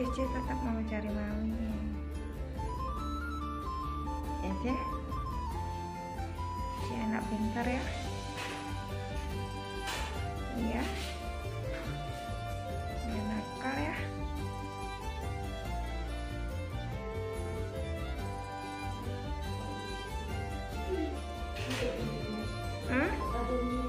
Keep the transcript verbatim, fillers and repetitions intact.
Cici tetap mau cari mami. Ya, si anak pintar ya. Iya. Dia nakal ya. Hmm?